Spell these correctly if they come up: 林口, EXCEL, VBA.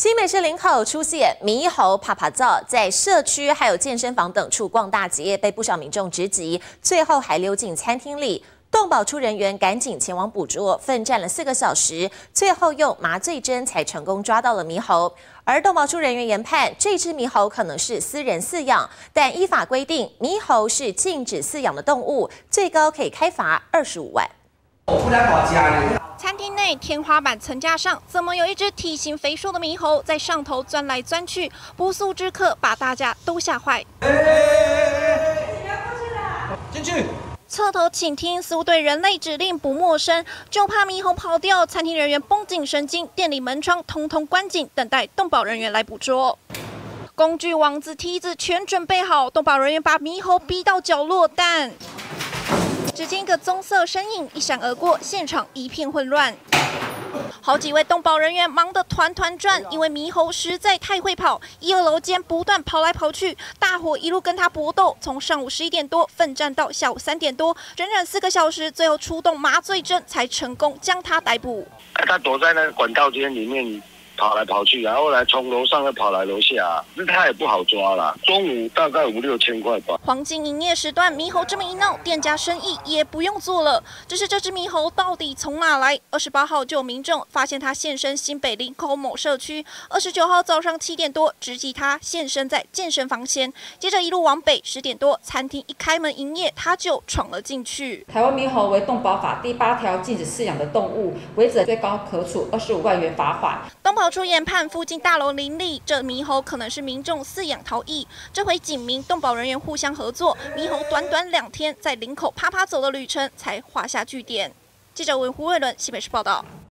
新北市林口出现猕猴趴趴走，在社区还有健身房等处逛大街，被不少民众直击，最后还溜进餐厅里。动保处人员赶紧前往捕捉，奋战了4个小时，最后用麻醉针才成功抓到了猕猴。而动保处人员研判，这只猕猴可能是私人饲养，但依法规定，猕猴是禁止饲养的动物，最高可以开罚25万。 餐厅内天花板层架上，怎么有一只体型肥硕的猕猴在上头钻来钻去？不速之客把大家都吓坏。进去。 侧头倾听，似乎对人类指令不陌生，就怕猕猴跑掉。餐厅人员绷紧神经，店里门窗通通关紧，等待动保人员来捕捉。 工具、网子、梯子全准备好，动保人员把猕猴逼到角落，但只见一个棕色身影一闪而过，现场一片混乱。好几位动保人员忙得团团转，因为猕猴实在太会跑，1、2楼间不断跑来跑去，大伙一路跟他搏斗，从上午11点多奋战到下午3点多，整整4个小时，最后出动麻醉针才成功将他逮捕。他躲在那个管道间里面。 跑来跑去，然后来从楼上又跑来楼下，那他也不好抓啦。中午大概5、6千块吧。黄金营业时段，猕猴这么一闹，店家生意也不用做了。只是这只猕猴到底从哪来？28号就有民众发现它现身新北林口某社区，29号早上7点多直击它现身在健身房前，接着一路往北，10点多餐厅一开门营业，它就闯了进去。台湾猕猴为动保法第8条禁止饲养的动物，违者最高可处25万元罚款。动保 出研判附近大楼林立，这猕猴可能是民众饲养逃逸。这回警民动保人员互相合作，猕猴短短2天在林口趴趴走的旅程才画下句点。记者文胡慧伦，新北市报道。